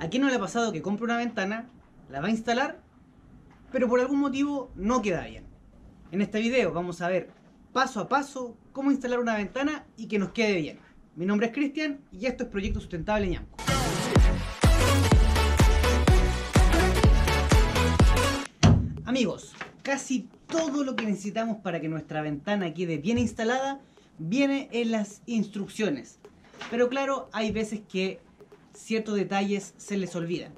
¿A quién no le ha pasado que compra una ventana, la va a instalar, pero por algún motivo no queda bien? En este video vamos a ver paso a paso cómo instalar una ventana y que nos quede bien. Mi nombre es Cristian y esto es Proyecto Sustentable Ñamku. Amigos, casi todo lo que necesitamos para que nuestra ventana quede bien instalada viene en las instrucciones. Pero claro, hay veces que ciertos detalles se les olvidan.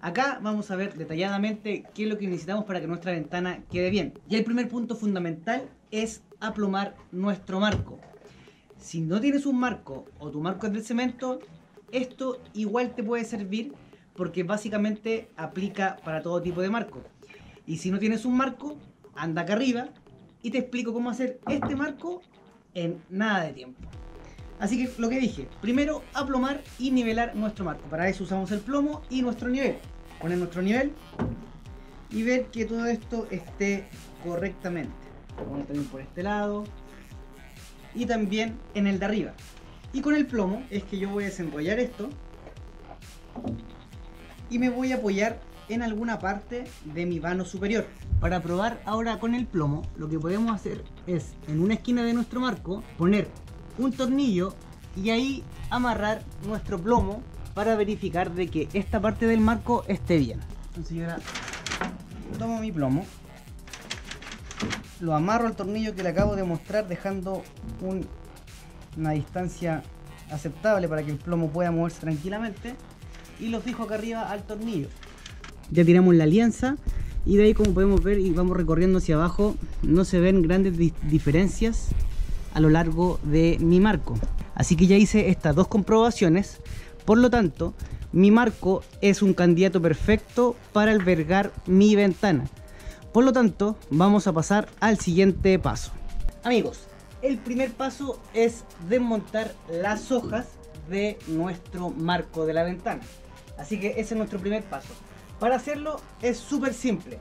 Acá vamos a ver detalladamente qué es lo que necesitamos para que nuestra ventana quede bien. Y el primer punto fundamental es aplomar nuestro marco. Si no tienes un marco o tu marco es de cemento, esto igual te puede servir porque básicamente aplica para todo tipo de marco. Y si no tienes un marco, anda acá arriba y te explico cómo hacer este marco en nada de tiempo. Así que lo que dije, primero aplomar y nivelar nuestro marco. Para eso usamos el plomo y nuestro nivel. Poner nuestro nivel y ver que todo esto esté correctamente. Lo ponemos también por este lado y también en el de arriba. Y con el plomo es que yo voy a desenrollar esto y me voy a apoyar en alguna parte de mi vano superior. Para probar ahora con el plomo, lo que podemos hacer es en una esquina de nuestro marco poner un tornillo y ahí amarrar nuestro plomo para verificar de que esta parte del marco esté bien. Entonces yo ahora tomo mi plomo, lo amarro al tornillo que le acabo de mostrar dejando una distancia aceptable para que el plomo pueda moverse tranquilamente y lo fijo acá arriba al tornillo. Ya tiramos la alianza y de ahí, como podemos ver y vamos recorriendo hacia abajo, no se ven grandes diferencias a lo largo de mi marco. Así que ya hice estas dos comprobaciones, por lo tanto mi marco es un candidato perfecto para albergar mi ventana. Por lo tanto vamos a pasar al siguiente paso. Amigos, el primer paso es desmontar las hojas de nuestro marco de la ventana. Así que ese es nuestro primer paso. Para hacerlo es súper simple.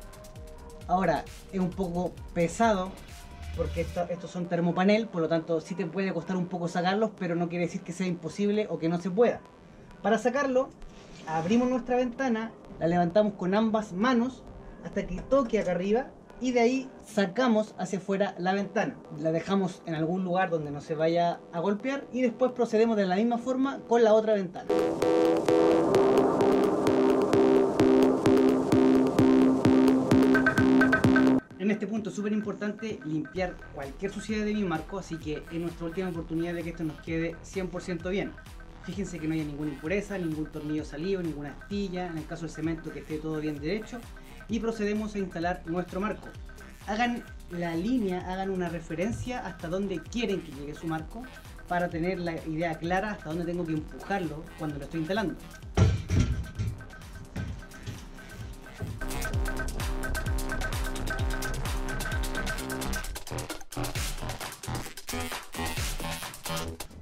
Ahora es un poco pesado porque estos son termopanel, por lo tanto sí te puede costar un poco sacarlos, pero no quiere decir que sea imposible o que no se pueda. Para sacarlo, abrimos nuestra ventana, la levantamos con ambas manos hasta que toque acá arriba y de ahí sacamos hacia afuera la ventana. La dejamos en algún lugar donde no se vaya a golpear y después procedemos de la misma forma con la otra ventana. En este punto es súper importante limpiar cualquier suciedad de mi marco, así que es nuestra última oportunidad de que esto nos quede 100% bien. Fíjense que no haya ninguna impureza, ningún tornillo salido, ninguna astilla, en el caso del cemento que esté todo bien derecho, y procedemos a instalar nuestro marco. Hagan la línea, hagan una referencia hasta dónde quieren que llegue su marco para tener la idea clara hasta dónde tengo que empujarlo cuando lo estoy instalando.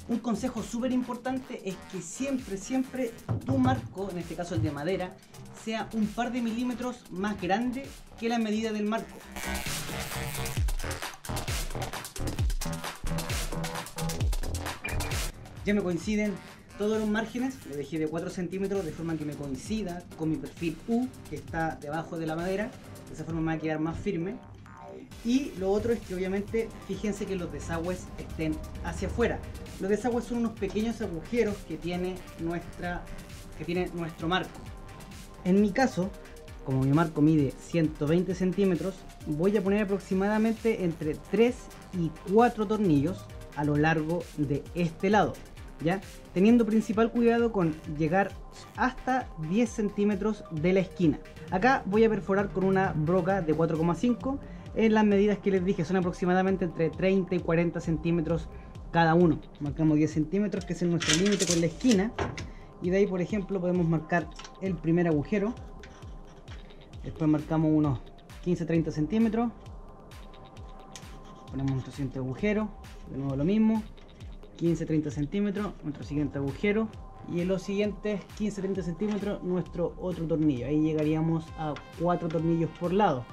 Un consejo súper importante es que siempre tu marco, en este caso el de madera, sea un par de milímetros más grande que la medida del marco. Ya me coinciden todos los márgenes, le dejé de 4 centímetros de forma que me coincida con mi perfil U que está debajo de la madera, de esa forma me va a quedar más firme. Y lo otro es que obviamente fíjense que los desagües estén hacia afuera. Los desagües son unos pequeños agujeros que tiene nuestro marco. En mi caso, como mi marco mide 120 centímetros, voy a poner aproximadamente entre 3 y 4 tornillos a lo largo de este lado, ¿ya? Teniendo principal cuidado con llegar hasta 10 centímetros de la esquina. Acá voy a perforar con una broca de 4,5 en las medidas que les dije, son aproximadamente entre 30 y 40 centímetros cada uno. Marcamos 10 centímetros, que es nuestro límite con la esquina, y de ahí por ejemplo podemos marcar el primer agujero, después marcamos unos 15-30 centímetros, ponemos nuestro siguiente agujero, de nuevo lo mismo, 15-30 centímetros, nuestro siguiente agujero, y en los siguientes 15-30 centímetros nuestro otro tornillo. Ahí llegaríamos a 4 tornillos por lado.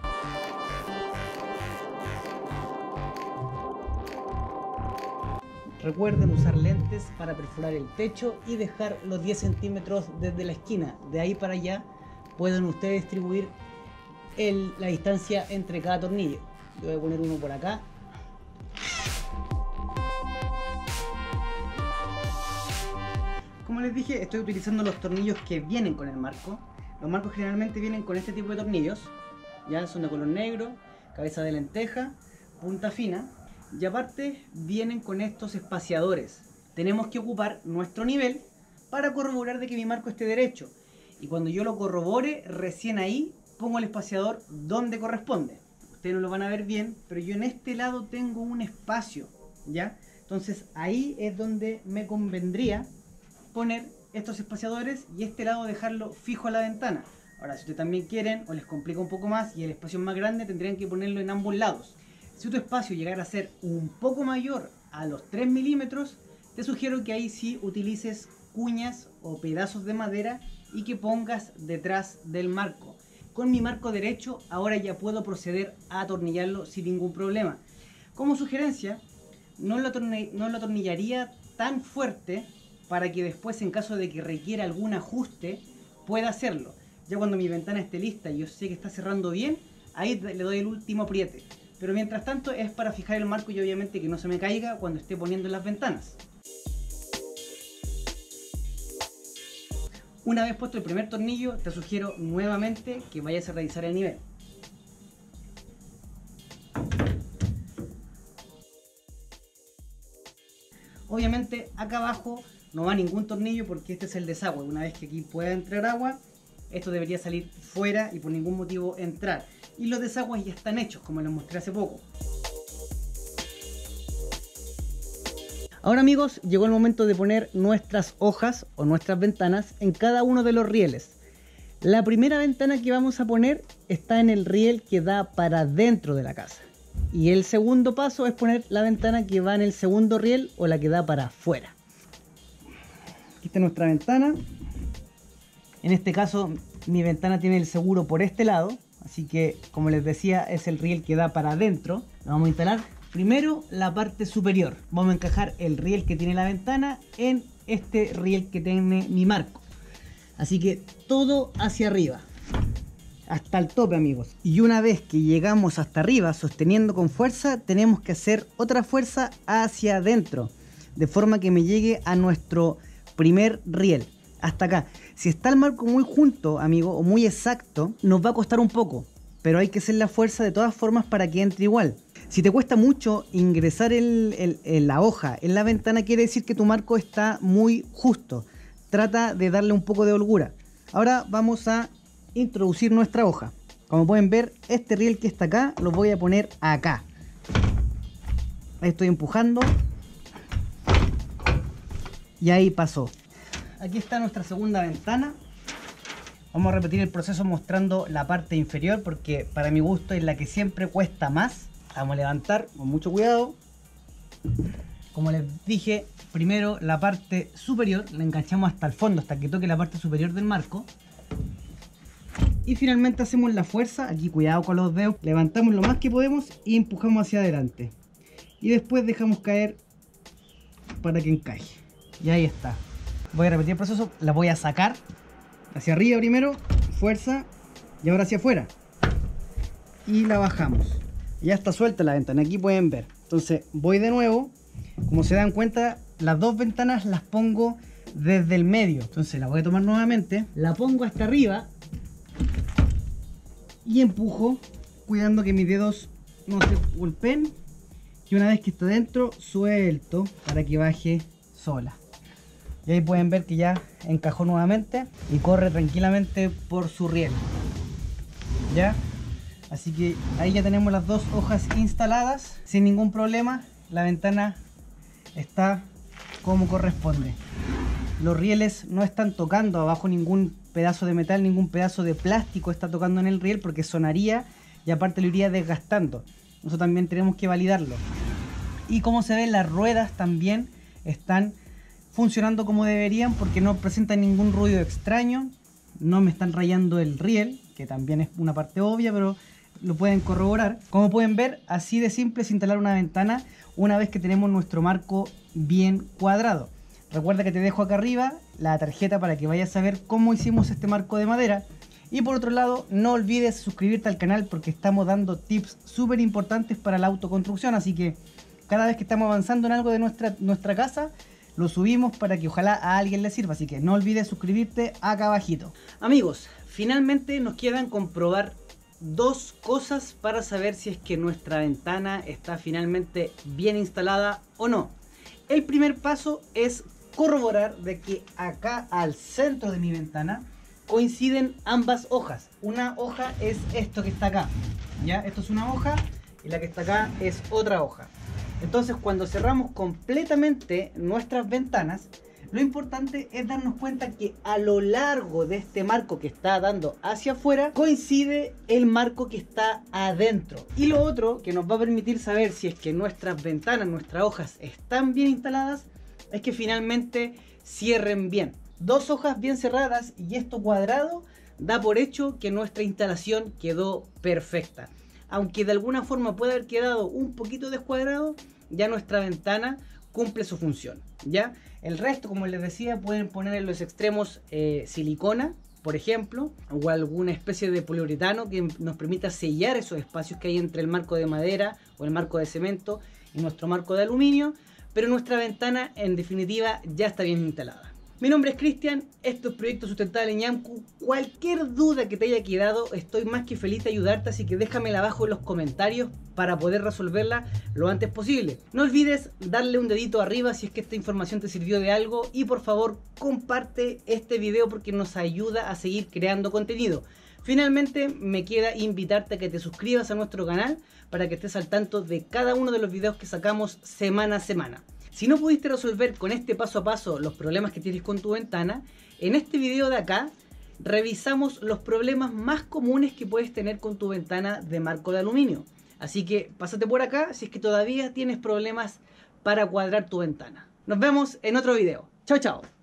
Recuerden usar lentes para perforar el techo y dejar los 10 centímetros desde la esquina. De ahí para allá pueden ustedes distribuir la distancia entre cada tornillo. Yo voy a poner uno por acá. Como les dije, estoy utilizando los tornillos que vienen con el marco. Los marcos generalmente vienen con este tipo de tornillos. Ya son de color negro, cabeza de lenteja, punta fina. Y aparte vienen con estos espaciadores. Tenemos que ocupar nuestro nivel para corroborar de que mi marco esté derecho. Y cuando yo lo corrobore, recién ahí pongo el espaciador donde corresponde. Ustedes no lo van a ver bien, pero yo en este lado tengo un espacio, ¿ya? Entonces ahí es donde me convendría poner estos espaciadores y este lado dejarlo fijo a la ventana. Ahora, si ustedes también quieren o les complica un poco más y el espacio es más grande, tendrían que ponerlo en ambos lados. Si tu espacio llegara a ser un poco mayor a los 3 milímetros, te sugiero que ahí sí utilices cuñas o pedazos de madera y que pongas detrás del marco. Con mi marco derecho ahora ya puedo proceder a atornillarlo sin ningún problema. Como sugerencia, no lo atornillaría tan fuerte para que después, en caso de que requiera algún ajuste, pueda hacerlo. Ya cuando mi ventana esté lista y yo sé que está cerrando bien, ahí le doy el último apriete. Pero mientras tanto es para fijar el marco y obviamente que no se me caiga cuando esté poniendo las ventanas. Una vez puesto el primer tornillo, te sugiero nuevamente que vayas a revisar el nivel. Obviamente acá abajo no va ningún tornillo porque este es el desagüe. Una vez que aquí pueda entrar agua, esto debería salir fuera y por ningún motivo entrar. Y los desagües ya están hechos, como les mostré hace poco. Ahora, amigos, llegó el momento de poner nuestras hojas o nuestras ventanas en cada uno de los rieles. La primera ventana que vamos a poner está en el riel que da para dentro de la casa. Y el segundo paso es poner la ventana que va en el segundo riel o la que da para afuera. Aquí está nuestra ventana. En este caso, mi ventana tiene el seguro por este lado. Así que, como les decía, es el riel que da para adentro. Lo vamos a instalar. Primero, la parte superior. Vamos a encajar el riel que tiene la ventana en este riel que tiene mi marco. Así que todo hacia arriba. Hasta el tope, amigos. Y una vez que llegamos hasta arriba, sosteniendo con fuerza, tenemos que hacer otra fuerza hacia adentro. De forma que me llegue a nuestro primer riel. Hasta acá. Si está el marco muy junto, amigo, o muy exacto, nos va a costar un poco. Pero hay que hacer la fuerza de todas formas para que entre igual. Si te cuesta mucho ingresar la hoja en la ventana, quiere decir que tu marco está muy justo. Trata de darle un poco de holgura. Ahora vamos a introducir nuestra hoja. Como pueden ver, este riel que está acá, lo voy a poner acá. Ahí estoy empujando. Y ahí pasó. Aquí está nuestra segunda ventana. Vamos a repetir el proceso mostrando la parte inferior porque para mi gusto es la que siempre cuesta más. Vamos a levantar con mucho cuidado. Como les dije, primero la parte superior, la enganchamos hasta el fondo, hasta que toque la parte superior del marco. Y finalmente hacemos la fuerza, aquí cuidado con los dedos, levantamos lo más que podemos y empujamos hacia adelante. Y después dejamos caer para que encaje. Y ahí está. Voy a repetir el proceso, la voy a sacar hacia arriba primero, fuerza, y ahora hacia afuera. Y la bajamos. Ya está suelta la ventana, aquí pueden ver. Entonces voy de nuevo. Como se dan cuenta, las dos ventanas las pongo desde el medio. Entonces la voy a tomar nuevamente. La pongo hasta arriba. Y empujo, cuidando que mis dedos no se golpeen. Y una vez que está dentro, suelto para que baje sola. Y ahí pueden ver que ya encajó nuevamente. Y corre tranquilamente por su riel. ¿Ya? Así que ahí ya tenemos las dos hojas instaladas sin ningún problema. La ventana está como corresponde. Los rieles no están tocando abajo ningún pedazo de metal, ningún pedazo de plástico está tocando en el riel porque sonaría y aparte lo iría desgastando. Eso también tenemos que validarlo. Y como se ven, las ruedas también están funcionando como deberían porque no presentan ningún ruido extraño. No me están rayando el riel, que también es una parte obvia, pero lo pueden corroborar. Como pueden ver, así de simple es instalar una ventana una vez que tenemos nuestro marco bien cuadrado. Recuerda que te dejo acá arriba la tarjeta para que vayas a ver cómo hicimos este marco de madera. Y por otro lado, no olvides suscribirte al canal porque estamos dando tips súper importantes para la autoconstrucción. Así que cada vez que estamos avanzando en algo de nuestra casa, lo subimos para que ojalá a alguien le sirva. Así que no olvides suscribirte acá abajito. Amigos, finalmente nos quedan comprobar dos cosas para saber si es que nuestra ventana está finalmente bien instalada o no. El primer paso es corroborar de que acá al centro de mi ventana coinciden ambas hojas. Una hoja es esto que está acá, ¿ya? Esto es una hoja y la que está acá es otra hoja. Entonces, cuando cerramos completamente nuestras ventanas, lo importante es darnos cuenta que a lo largo de este marco que está dando hacia afuera coincide el marco que está adentro. Y lo otro que nos va a permitir saber si es que nuestras ventanas, nuestras hojas están bien instaladas, es que finalmente cierren bien. Dos hojas bien cerradas y esto cuadrado da por hecho que nuestra instalación quedó perfecta. Aunque de alguna forma puede haber quedado un poquito descuadrado, ya nuestra ventana cumple su función, ¿ya? El resto, como les decía, pueden poner en los extremos silicona, por ejemplo, o alguna especie de poliuretano que nos permita sellar esos espacios que hay entre el marco de madera o el marco de cemento y nuestro marco de aluminio, pero nuestra ventana, en definitiva, ya está bien instalada. Mi nombre es Cristian, esto es Proyecto Sustentable Ñamku. Cualquier duda que te haya quedado, estoy más que feliz de ayudarte, así que déjamela abajo en los comentarios para poder resolverla lo antes posible. No olvides darle un dedito arriba si es que esta información te sirvió de algo y por favor comparte este video porque nos ayuda a seguir creando contenido. Finalmente me queda invitarte a que te suscribas a nuestro canal para que estés al tanto de cada uno de los videos que sacamos semana a semana. Si no pudiste resolver con este paso a paso los problemas que tienes con tu ventana, en este video de acá revisamos los problemas más comunes que puedes tener con tu ventana de marco de aluminio. Así que pásate por acá si es que todavía tienes problemas para cuadrar tu ventana. Nos vemos en otro video. Chao, chao.